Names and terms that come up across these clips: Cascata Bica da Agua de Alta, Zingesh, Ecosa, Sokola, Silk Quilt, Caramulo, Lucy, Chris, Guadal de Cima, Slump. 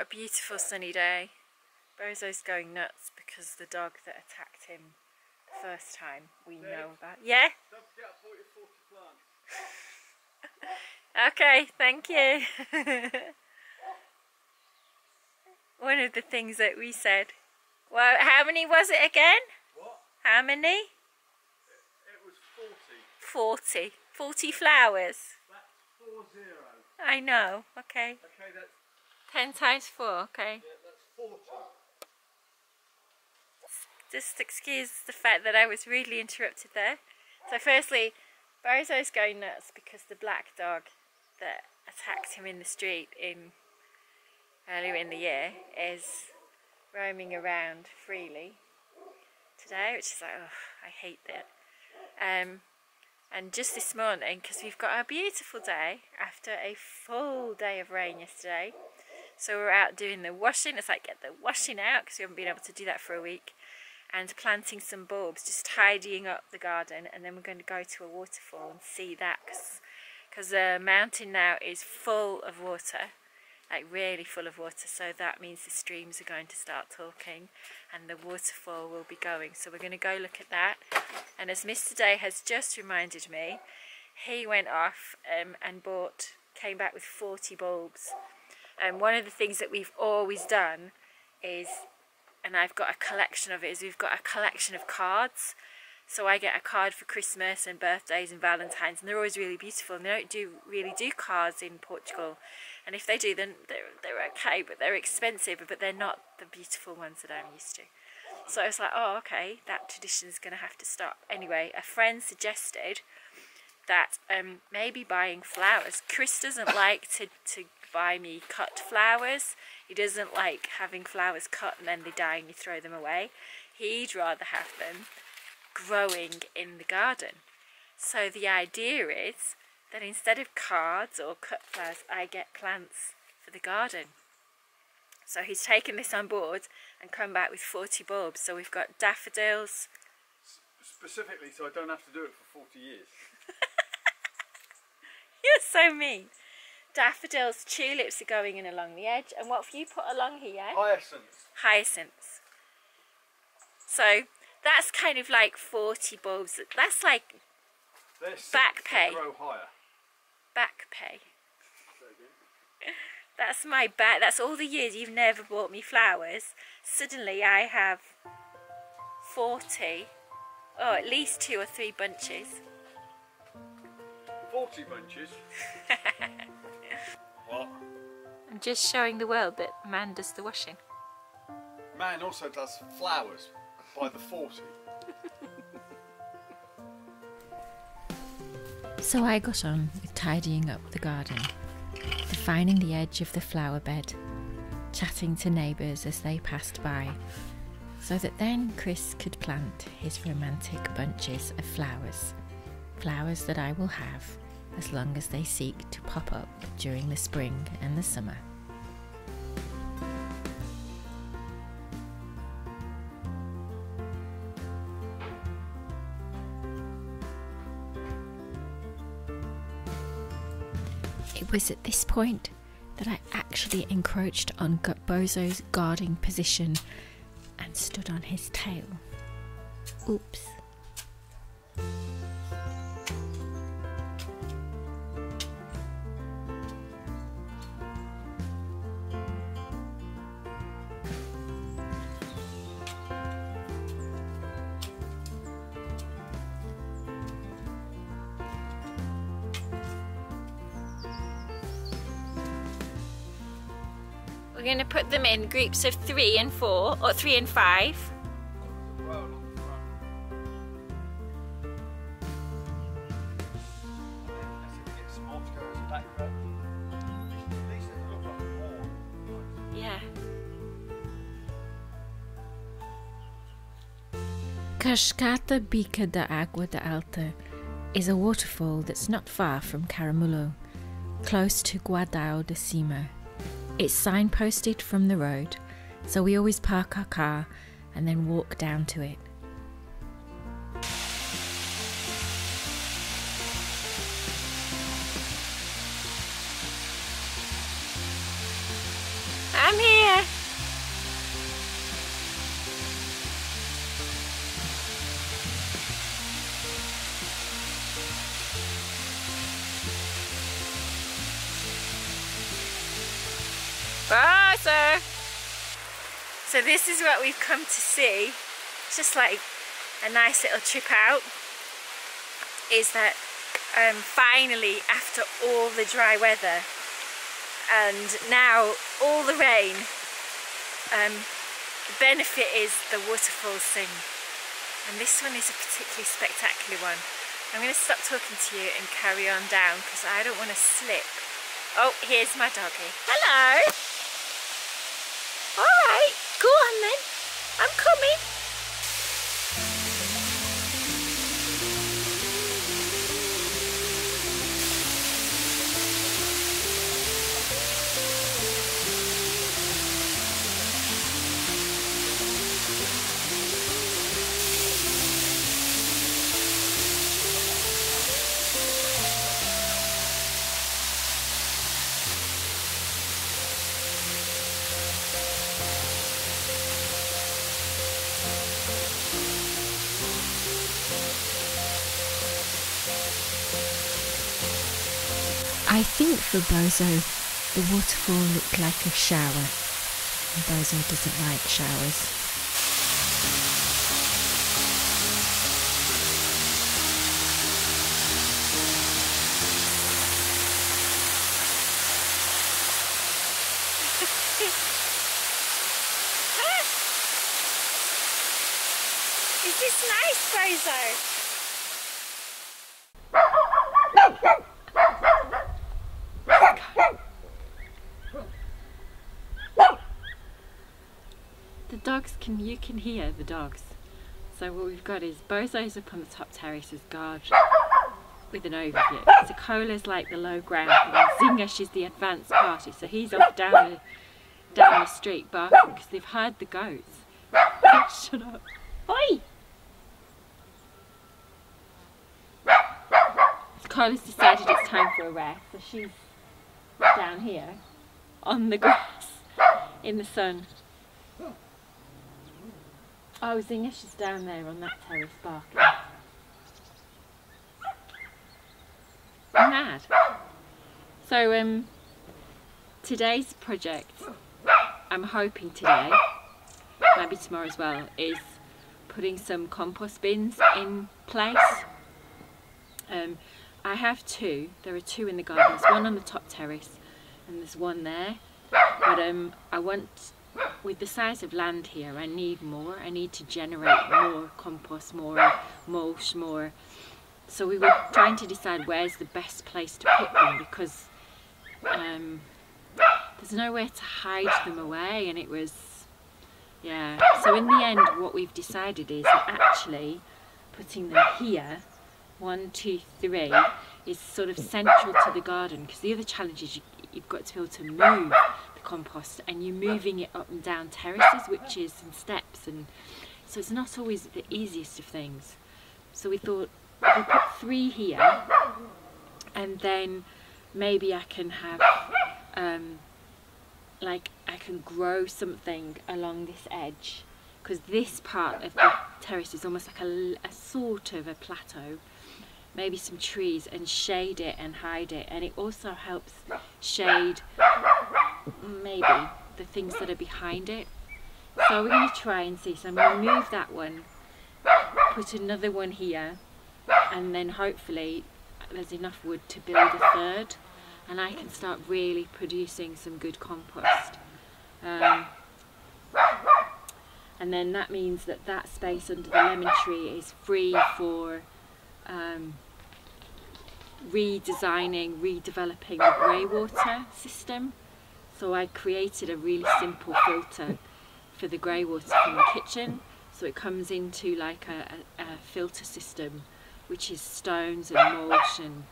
a beautiful sunny day. Bozo's going nuts because the dog that attacked him the first time, we know that. Yeah? Don't forget I bought your 40 plants. Okay, thank you. One of the things that we said. Well, how many was it again? What? How many? It was 40. 40 flowers. That's 40. I know, okay. Okay, that's 10 times 4, okay. Yeah, that's 40. Just excuse the fact that I was rudely interrupted there. So firstly, Bozo's going nuts because the black dog that attacked him in the street in earlier in the year is roaming around freely today, which is like, oh, I hate that. And just this morning, because we've got a beautiful day after a full day of rain yesterday, so we're out doing the washing. It's like, get the washing out, because we haven't been able to do that for a week, and planting some bulbs, just tidying up the garden, and then we're going to go to a waterfall and see that, because the mountain now is full of water, like really full of water, so that means the streams are going to start talking and the waterfall will be going. So we're going to go look at that. And as Mr. Day has just reminded me, he went off and came back with 40 bulbs. And one of the things that we've always done is, and I've got a collection of it, is we've got a collection of cards. So I get a card for Christmas and birthdays and Valentine's, and they're always really beautiful, and they don't really do cards in Portugal. And if they do, then they're okay, but they're expensive, but they're not the beautiful ones that I'm used to. So I was like, oh, okay, that tradition's going to have to stop. Anyway, a friend suggested that maybe buying flowers. Chris doesn't like to buy me cut flowers. He doesn't like having flowers cut and then they die and you throw them away. He'd rather have them growing in the garden. So the idea is that instead of cards or cut flowers, I get plants for the garden. So he's taken this on board and come back with 40 bulbs. So we've got daffodils. Specifically, so I don't have to do it for 40 years. You're so mean. Daffodils, tulips are going in along the edge. And what have you put along here? Hyacinths. Hyacinths. So that's kind of like 40 bulbs. That's like back pay. Back pay. That's my back. That's all the years you've never bought me flowers. Suddenly I have 40. Oh, at least 2 or 3 bunches. 40 bunches? What? I'm just showing the world that man does the washing. Man also does flowers by the 40. So I got on with tidying up the garden, defining the edge of the flower bed, chatting to neighbours as they passed by, so that then Chris could plant his romantic bunches of flowers, flowers that I will have as long as they seek to pop up during the spring and the summer. It was at this point that I actually encroached on Bozo's guarding position and stood on his tail. Oops. We're going to put them in groups of 3 and 4, or 3 and 5. Yeah. Cascata Bica da Agua de Alta is a waterfall that's not far from Caramulo, close to Guadal de Cima. It's signposted from the road, so we always park our car and then walk down to it. I'm here! Bye, sir. So this is what we've come to see. It's just like a nice little trip out. Is that finally, after all the dry weather and now all the rain, the benefit is the waterfalls sing. And this one is a particularly spectacular one. I'm going to stop talking to you and carry on down because I don't want to slip. Oh, here's my doggy. Hello. All right, go on then. I'm coming. I think for Bozo, the waterfall looked like a shower, and Bozo doesn't like showers. Is this nice, Bozo? You can hear the dogs. So what we've got is Bozo's up on the top terrace's guard with an overview. Sokola's like the low ground, and Zingesh is the advanced party. So he's off down the street barking because they've heard the goats. Shut up! Oi! Sokola's decided it's time for a rest, so she's down here on the grass in the sun. Oh, Zingesh is down there on that terrace barking. Mad. So today's project, I'm hoping today, maybe tomorrow as well, is putting some compost bins in place. I have two. There are two in the garden. There's one on the top terrace and there's one there. But I want, with the size of land here, I need more. I need to generate more compost, more mulch, more. So we were trying to decide where's the best place to put them, because there's nowhere to hide them away, and it was, yeah. So in the end, what we've decided is that actually putting them here, 1, 2, 3, is sort of central to the garden, because the other challenge is you've got to be able to move compost, and you're moving it up and down terraces, witches and steps, and so it's not always the easiest of things. So we thought we'll put 3 here, and then maybe I can have like I can grow something along this edge, because this part of the terrace is almost like a sort of a plateau. Maybe some trees, and shade it and hide it, and it also helps shade maybe the things that are behind it. So we're going to try and see. So I'm going to move that one, put another one here, and then hopefully there's enough wood to build a third, and I can start really producing some good compost. And then that means that that space under the lemon tree is free for redeveloping the grey water system. So I created a really simple filter for the grey water from the kitchen. So it comes into like a filter system, which is stones and mulch, and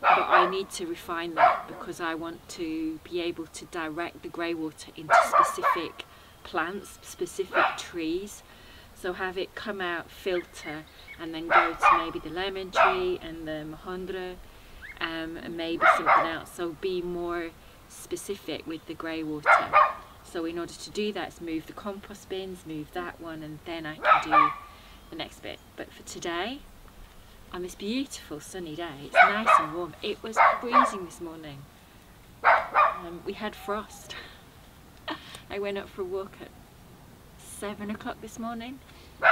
but I need to refine that, because I want to be able to direct the grey water into specific plants, specific trees. So have it come out, filter, and then go to maybe the lemon tree and the mahondra, and maybe something else. So be more specific with the grey water. So in order to do that, it's move the compost bins, move that one, and then I can do the next bit. But for today, on this beautiful sunny day, it's nice and warm. It was freezing this morning. we had frost. I went up for a walk at 7 o'clock this morning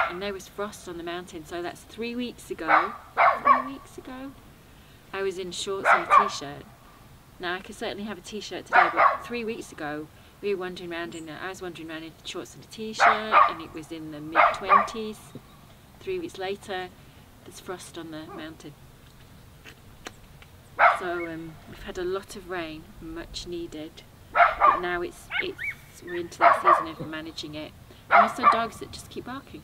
and there was frost on the mountain, so that's 3 weeks ago. 3 weeks ago I was in shorts and a t-shirt. Now I could certainly have a t-shirt today, but 3 weeks ago we were wandering around in, I was wandering around in shorts and a t-shirt, and it was in the mid-20s. 3 weeks later there's frost on the mountain. So we've had a lot of rain, much needed, but now we're into that season of managing it. And also dogs that just keep barking.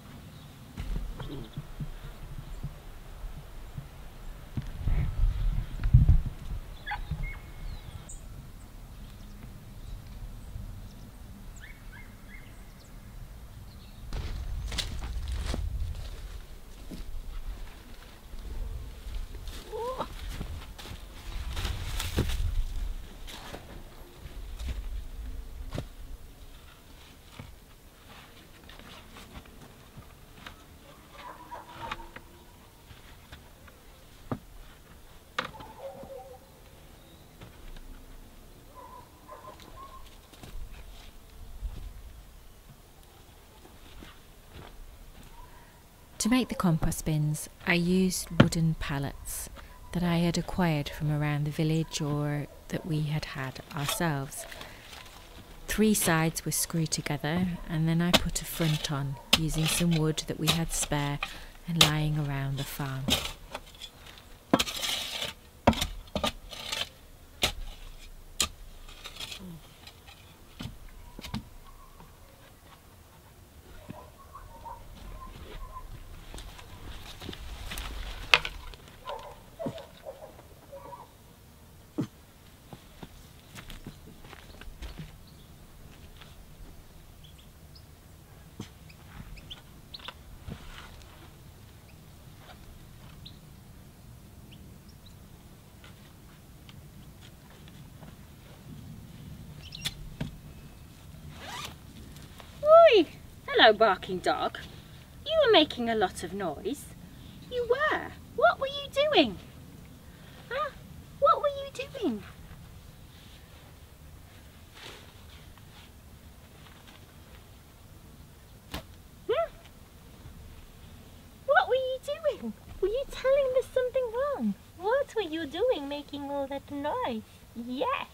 To make the compost bins, I used wooden pallets that I had acquired from around the village or that we had had ourselves. 3 sides were screwed together, and then I put a front on using some wood that we had spare and lying around the farm. Hello, barking dog. You were making a lot of noise. You were. What were you doing? Huh? What were you doing? Hmm? What were you doing? Were you telling us something wrong? What were you doing making all that noise? Yes.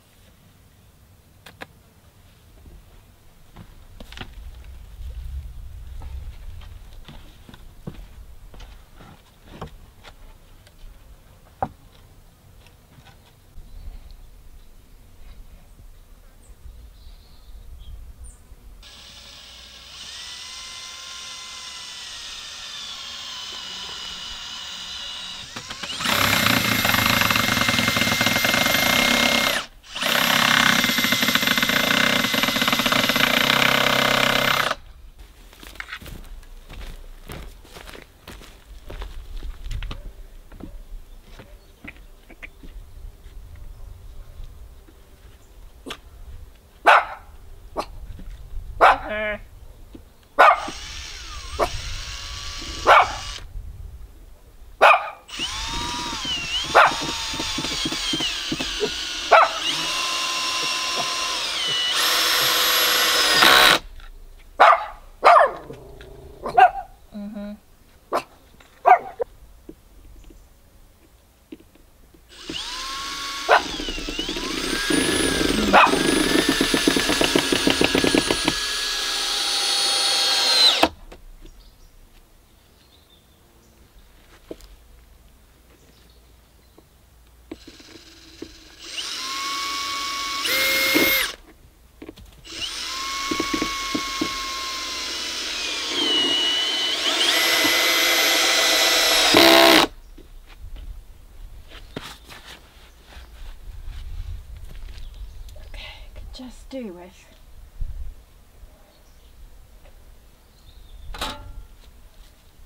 Just do with.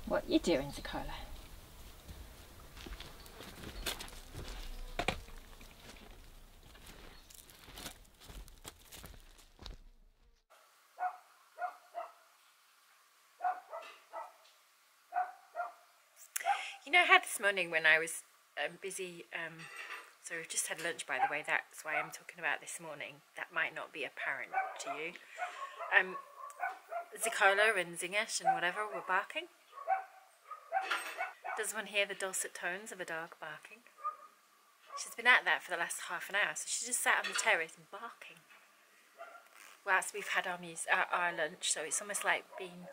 What you doing, Zakola? You know how this morning when I was busy So we've just had lunch, by the way, that's why I'm talking about this morning. That might not be apparent to you. Zikolo and Zingesh and whatever were barking. Does one hear the dulcet tones of a dog barking? She's been at that for the last half an hour, so she just sat on the terrace barking whilst we've had our lunch, so it's almost like being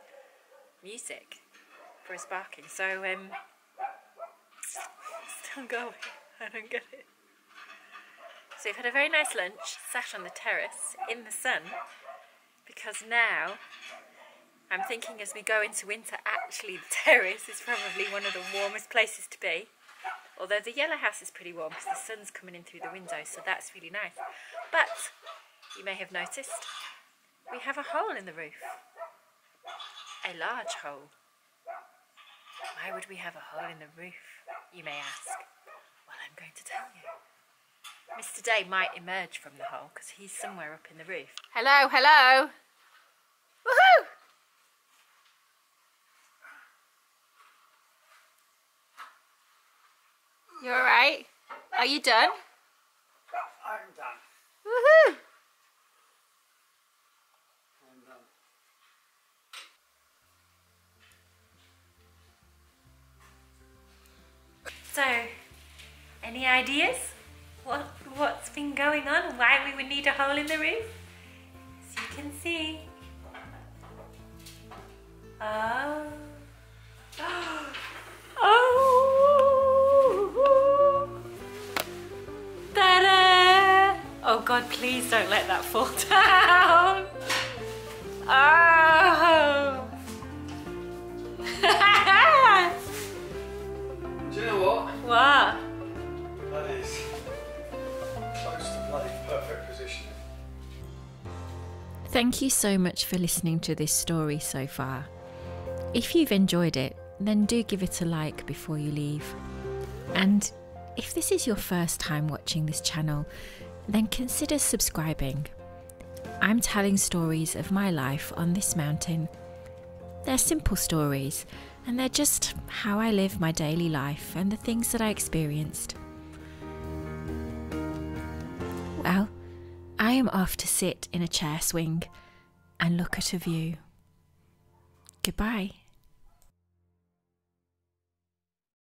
music for us barking. So, still going, I don't get it. So we've had a very nice lunch, sat on the terrace in the sun, because now I'm thinking as we go into winter, actually the terrace is probably one of the warmest places to be. Although the yellow house is pretty warm because the sun's coming in through the window, so that's really nice. But you may have noticed we have a hole in the roof. A large hole. Why would we have a hole in the roof, you may ask? Well, I'm going to tell you. Mr. Day might emerge from the hole because he's somewhere up in the roof. Hello, hello! Woohoo! You alright? Are you done? I'm done. Woohoo! I'm done. So, any ideas? What's been going on? Why we would need a hole in the roof? As you can see. Oh. Oh God, please don't let that fall down. Oh. Do you know what? What? That is close to bloody perfect position. Thank you so much for listening to this story so far. If you've enjoyed it, then do give it a like before you leave. And if this is your first time watching this channel, then consider subscribing. I'm telling stories of my life on this mountain. They're simple stories, and they're just how I live my daily life and the things that I experienced. Well, I am off to sit in a chair swing and look at a view. Goodbye.